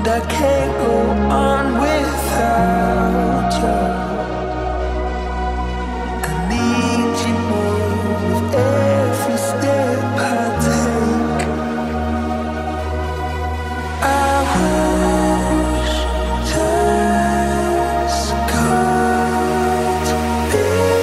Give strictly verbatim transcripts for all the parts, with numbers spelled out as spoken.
and I can't go on without you. I need you more with every step I take. I wish times could be easy.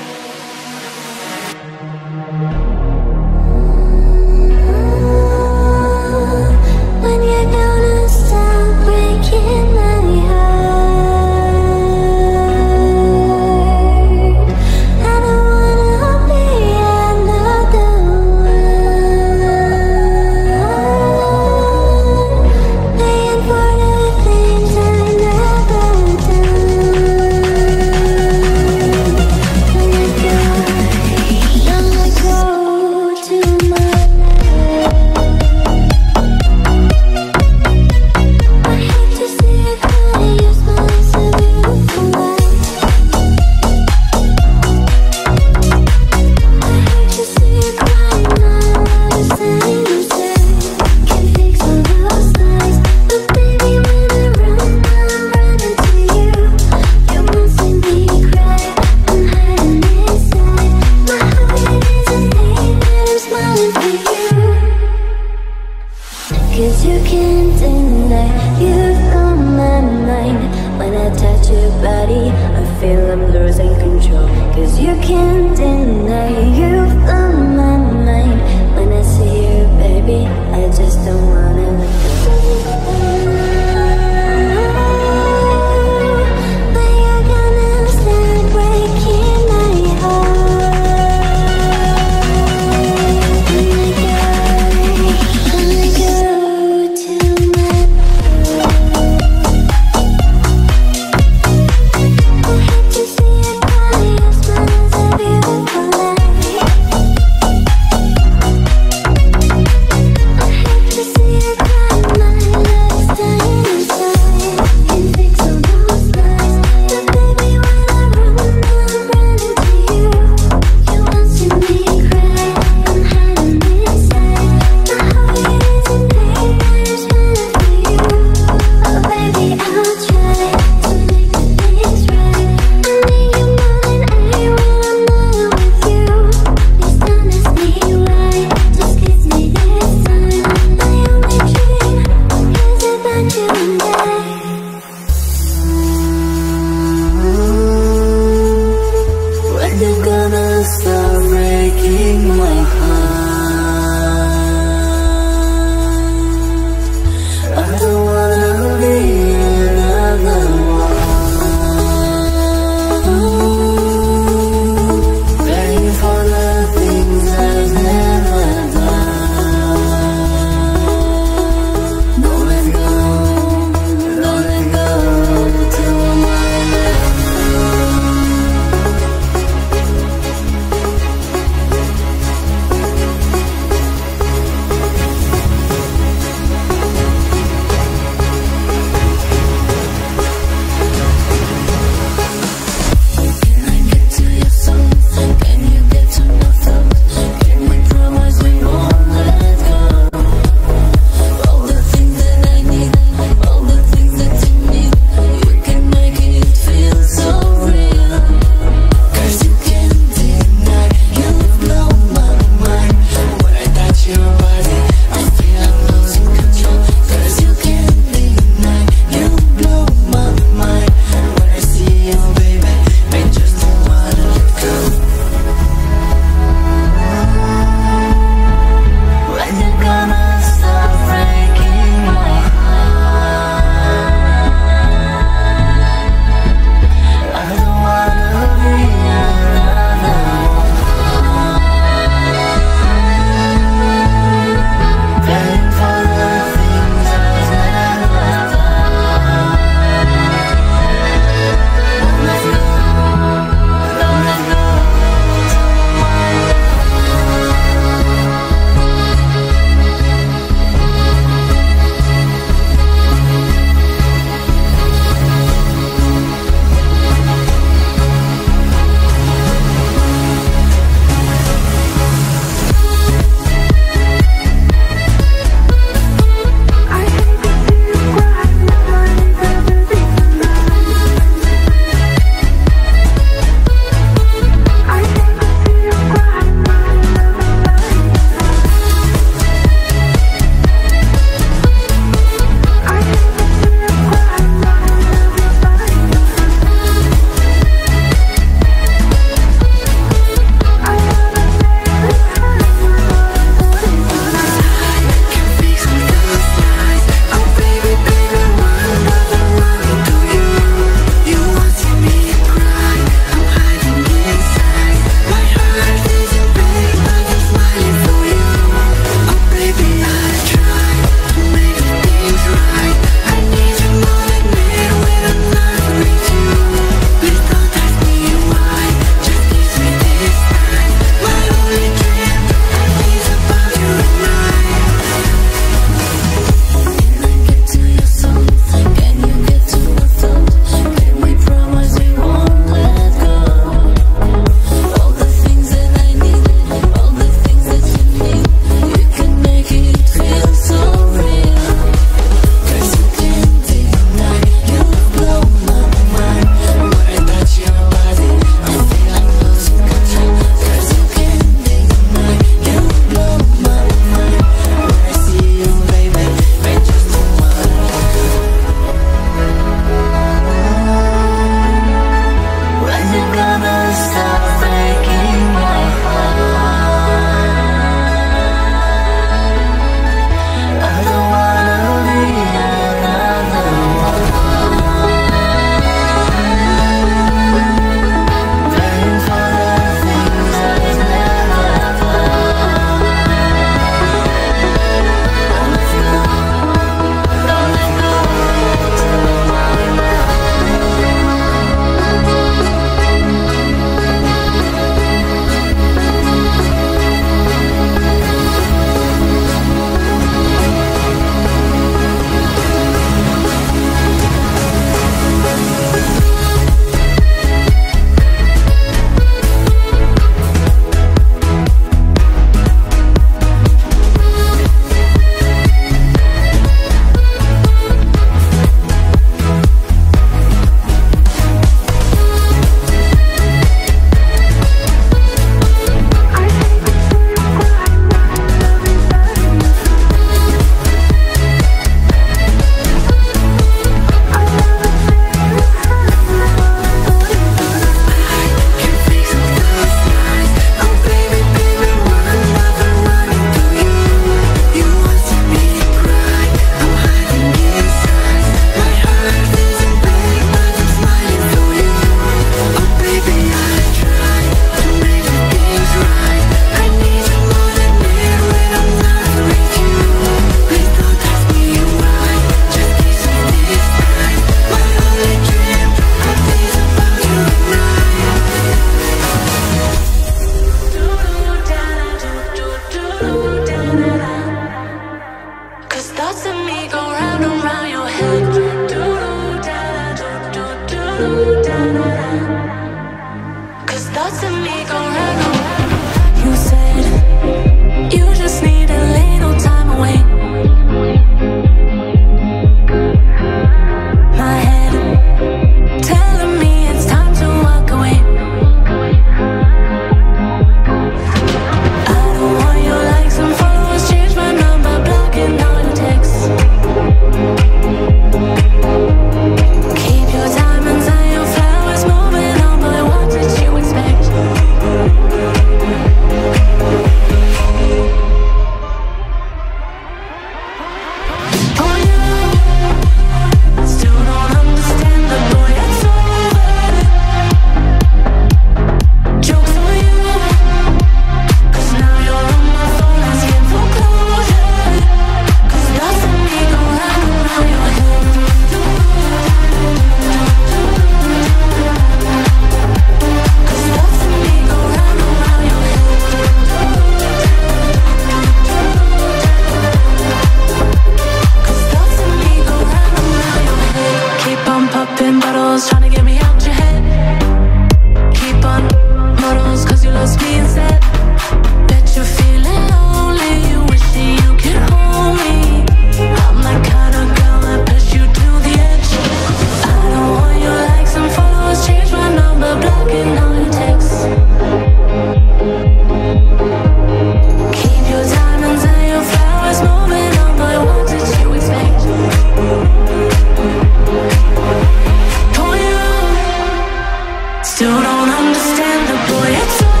Still don't understand the boy, it's so